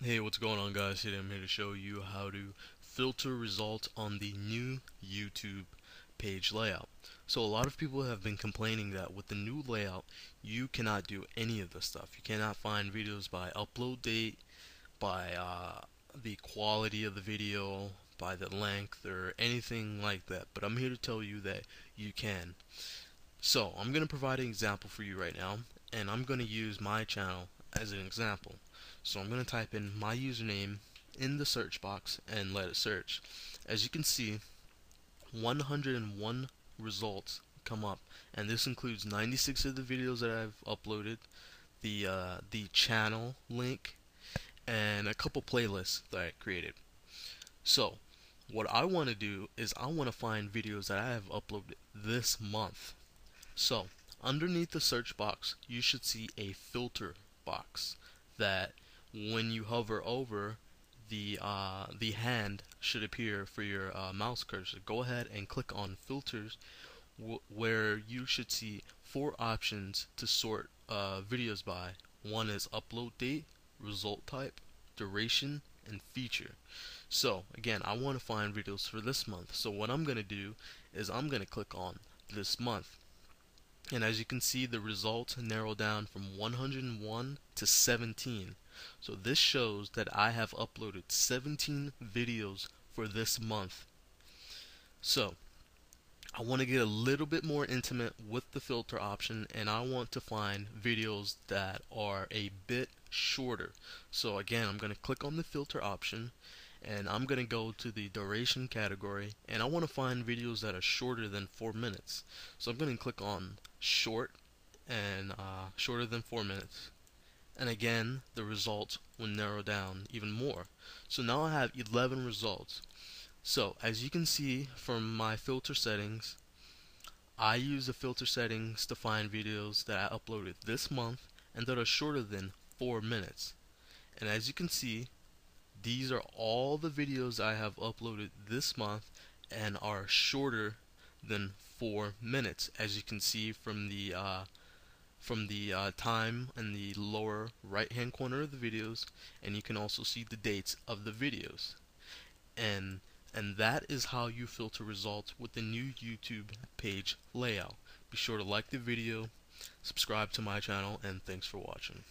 Hey, what's going on, guys? Today I'm here to show you how to filter results on the new YouTube page layout. So a lot of people have been complaining that with the new layout you cannot do any of this stuff. You cannot find videos by upload date, by the quality of the video, by the length, or anything like that. But I'm here to tell you that you can. So I'm going to provide an example for you right now, and I'm going to use my channel as an example. So I'm going to type in my username in the search box and let it search. As you can see, 101 results come up, and this includes 96 of the videos that I've uploaded, the channel link, and a couple playlists that I created. So what I want to do is I want to find videos that I have uploaded this month. So underneath the search box you should see a filter box that when you hover over, the hand should appear for your mouse cursor. Go ahead and click on filters, where you should see four options to sort videos by. One is upload date, result type, duration, and feature. So again, I want to find videos for this month. So what I'm going to do is I'm going to click on this month. And as you can see, the results narrow down from 101 to 17. So this shows that I have uploaded 17 videos for this month. So I want to get a little bit more intimate with the filter option, and I want to find videos that are a bit shorter. So again, I'm going to click on the filter option, and I'm going to go to the duration category, and I want to find videos that are shorter than 4 minutes. So I'm going to click on short and shorter than 4 minutes, and again the results will narrow down even more. So now I have 11 results. So as you can see from my filter settings, I use the filter settings to find videos that I uploaded this month and that are shorter than 4 minutes. And as you can see, these are all the videos I have uploaded this month and are shorter than 4 minutes, as you can see from the time in the lower right hand corner of the videos, and you can also see the dates of the videos. And that is how you filter results with the new YouTube page layout. Be sure to like the video, subscribe to my channel, and thanks for watching.